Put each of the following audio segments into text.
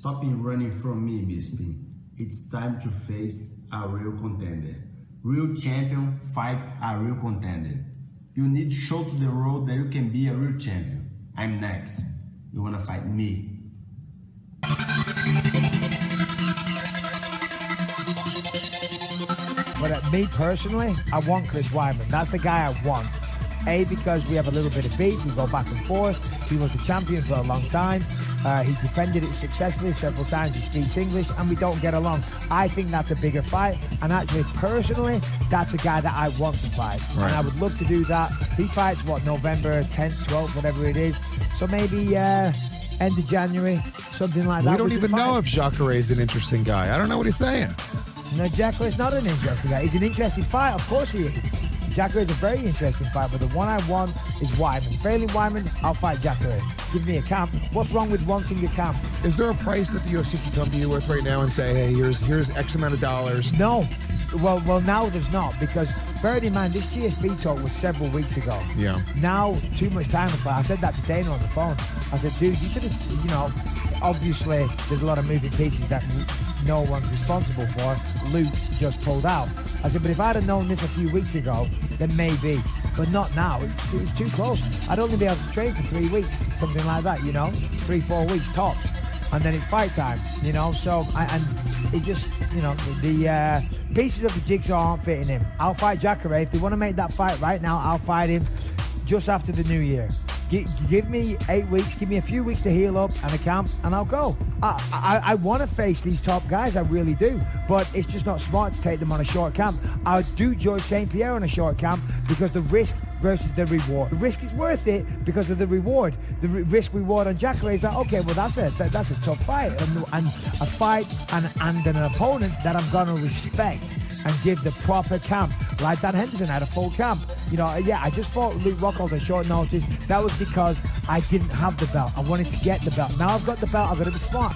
Stop running from me, Bisping. It's time to face a real contender. Real champion fight a real contender. You need to show to the world that you can be a real champion. I'm next. You wanna fight me? But me personally, I want Chris Weidman. That's the guy I want. A, because we have a little bit of beef, we go back and forth. He was the champion for a long time. He defended it successfully several times. He speaks English, and we don't get along. I think that's a bigger fight, and actually, personally, that's a guy that I want to fight. Right. And I would love to do that. He fights, what, November 10th, 12th, whatever it is. So maybe end of January, something like that. We don't even know if Jacare is an interesting guy. I don't know what he's saying. No, Jacare is not an interesting guy. He's an interesting fight. Of course he is. Jacare is a very interesting fight, but the one I want is Wyman. Failing Wyman, I'll fight Jacare. Give me a camp. What's wrong with wanting a camp? Is there a price that the UFC can come to you with right now and say, hey, here's X amount of dollars? No. Well, now there's not, because bear in mind, this GSP talk was several weeks ago. Yeah. Now, too much time has passed. I said that to Dana on the phone. I said, dude, you should have, you know, obviously there's a lot of moving pieces that no one's responsible for. Luke just pulled out. I said, but if I'd have known this a few weeks ago, then maybe. But not now. It's too close. I'd only be able to train for 3 weeks, something like that, you know? 3, 4 weeks tops. And then it's fight time, you know? So, and it just, you know, the pieces of the jigsaw aren't fitting him. I'll fight Jacare. If they want to make that fight right now, I'll fight him just after the New Year. Give me 8 weeks, give me a few weeks to heal up and a camp, and I'll go. I want to face these top guys, I really do, but it's just not smart to take them on a short camp. I would do Georges St. Pierre on a short camp because the risk versus the reward. The risk is worth it because of the reward. The risk-reward on Jacare is like, okay, well, that's a tough fight. And a fight and an opponent that I'm going to respect and give the proper camp. Like Dan Henderson had a full camp. You know, yeah, I just fought Luke Rockhold on short notice. That was because I didn't have the belt. I wanted to get the belt. Now I've got the belt, I've got to be smart.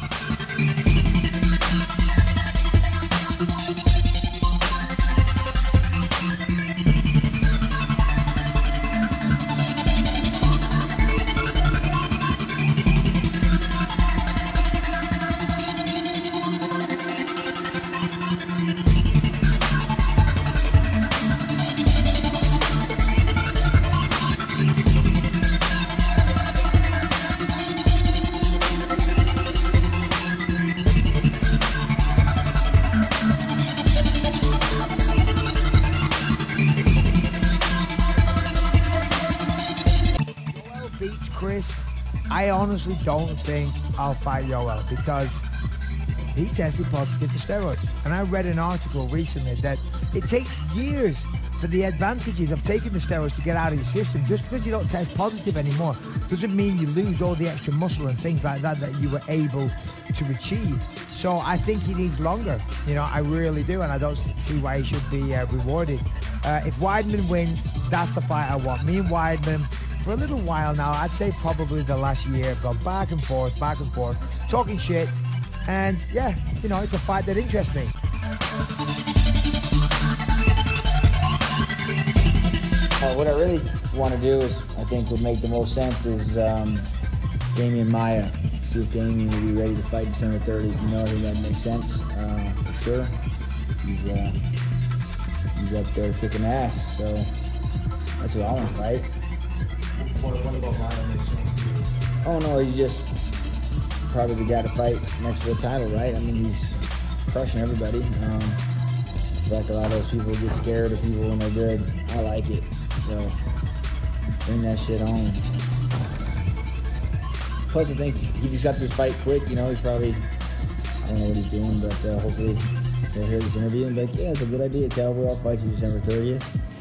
Chris, I honestly don't think I'll fight Yoel because he tested positive for steroids. And I read an article recently that it takes years for the advantages of taking the steroids to get out of your system. Just because you don't test positive anymore doesn't mean you lose all the extra muscle and things like that that you were able to achieve. So I think he needs longer. You know, I really do, and I don't see why he should be rewarded. If Weidman wins, that's the fight I want. Me and Weidman, for a little while now, I'd say probably the last year, I've gone back and forth, talking shit, and yeah, you know, it's a fight that interests me. What I really want to do is, I think would make the most sense is Demian Maia. See if Demian would be ready to fight December 30th, you know, I think that makes sense, for sure. He's up there kicking ass, so that's what I want to fight. What about Wyman? Oh no, he's just probably the guy to fight next to the title, right? I mean, he's crushing everybody. I feel like a lot of those people get scared of people when they're good. I like it, so bring that shit on. Plus, I think he just got this fight quick. You know, he's probably, I don't know what he's doing, but hopefully they'll hear this interview and be like, yeah, it's a good idea, Cowboy. I'll fight you December 30th.